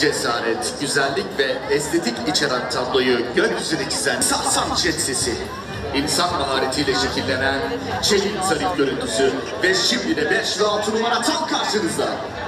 cesaret, güzellik ve estetik içeren tabloyu gökyüzüne çizen safsaf jet sesi, insan maharetiyle şekillenen çelik zarif görüntüsü ve şimdi de 5 ve 6 numara tam karşınızda.